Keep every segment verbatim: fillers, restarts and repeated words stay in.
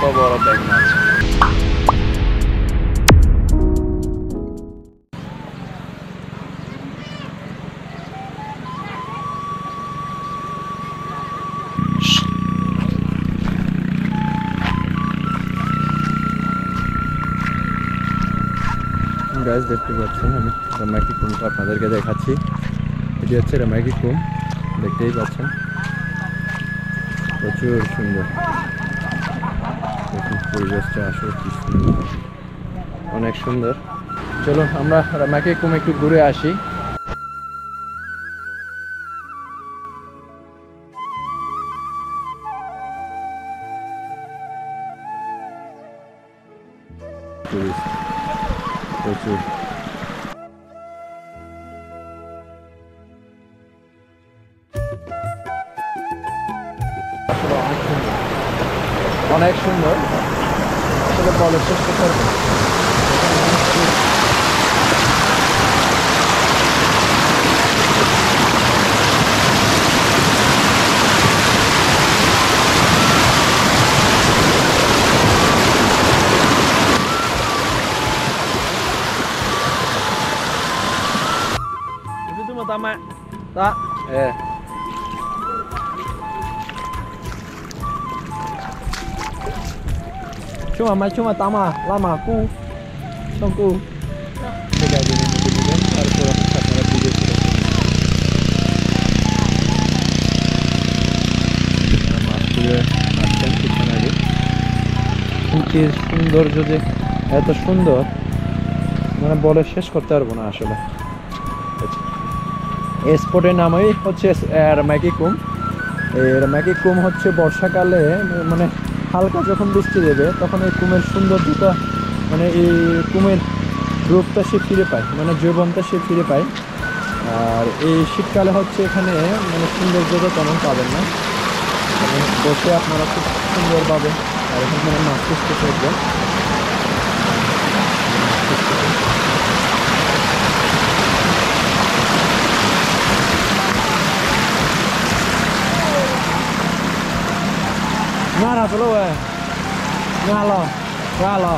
power of the ignition. দেখতে পাচ্ছেন আমি রামাকি কুমটা আপনাদেরকে দেখাচ্ছি। এটি হচ্ছে রামাকি কুম, দেখতেই পাচ্ছেন প্রচুর সুন্দর পরিবেশটা, আসলে কি সুন্দর, অনেক সুন্দর। চলো আমরা রামাকি কুম একটু ঘুরে আসি। প্রচুর অনেক সুন্দর, আসলে বলে শেষ করতে পারবো না। Tama. Tak. Eh. Cuma mai cuma tama lama aku. Tunggu. Sudah jadi begini kan harus sangat bijak. Nama aku macam kita lagi. Kunci সুন্দর যদি এত সুন্দর মানে বলে শেষ করতে পারবো না আসলে। এই স্পটের নামই হচ্ছে রামাকি কুম। এই রামাকি কুম হচ্ছে বর্ষাকালে মানে হালকা যখন বৃষ্টি দেবে তখন এই কুমের সৌন্দর্যটা মানে এই কুমের রূপটা সে ফিরে পায়, মানে যৌবনটা সে ফিরে পায়। আর এই শীতকালে হচ্ছে এখানে মানে সৌন্দর্যটা তেমন পাবেন না, বসে আপনারা খুব সুন্দর পাবেন। আর এখন মানে মাছ পুষতে থাকবেন, nara dulu eh ngalo ngalo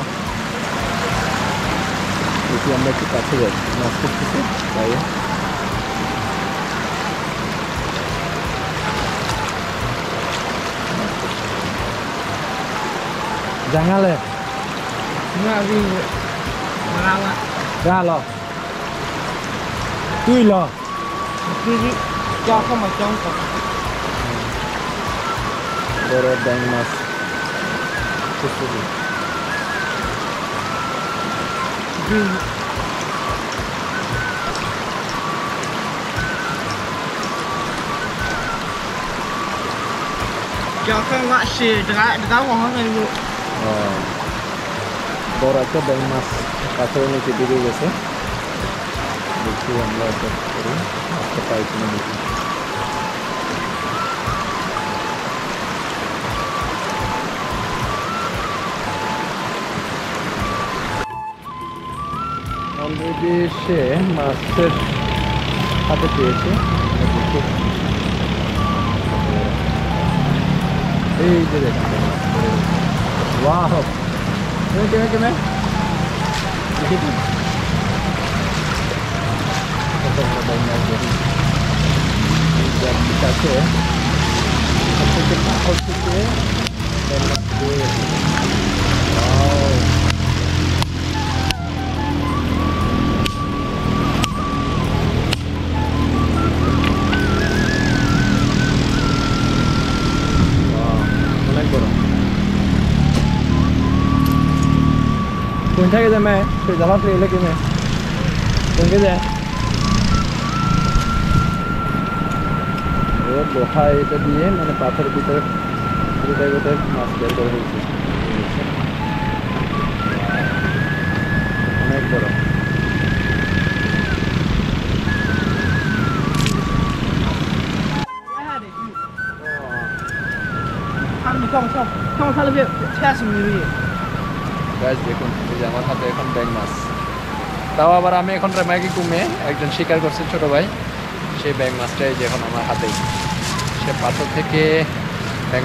itu yang baik kita tuh masuk ke sini saya jangan leh ngari ngalo ngalo tuy lo tuy cho không mà trong বড় ব্যাং মাছ বড় একটা ব্যাং মাছ পাথরের নিচে ডুবে গেছে, দেখি আমরা একটা পাই কিনা দেখি। অলরেডি সে মাছের হাতে পেয়েছে, এই যে দেখেন কাছে পাথর থেকে কোনটাকে যে মেয়ে সেই জালাতে এলে কি মেয়ে কোনকে যায় লোহা এটা দিয়ে মানে পাথরের ভিতরে দুটাই গোটায় মাছ বের করে দিয়েছে, অনেক বড়। দেখুন এই যে আমার হাতে এখন ব্যাং মাছ, তাও আবার আমি এখন রামাকি কুমে একজন শিকার করছেন ছোট ভাই, সেই ব্যাং মাছটাই যে এখন আমার হাতে সে পাথর থেকে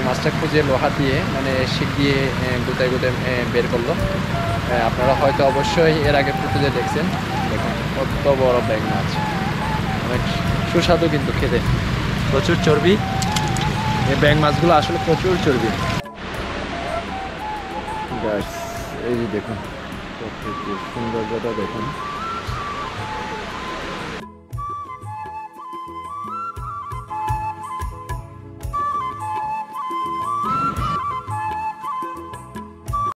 মাছটা খুঁজে লোহা দিয়ে মানে শিক দিয়ে গোটায় গোটায় বের করলো। আপনারা হয়তো অবশ্যই এর আগে ফুটেজে দেখছেন, দেখুন কত বড় ব্যাঙ মাছ, অনেক সুস্বাদু কিন্তু খেতে, প্রচুর চর্বি। এই ব্যাঙ মাছগুলো আসলে প্রচুর চর্বি। এই দেখুন সুন্দরতা দেখুন।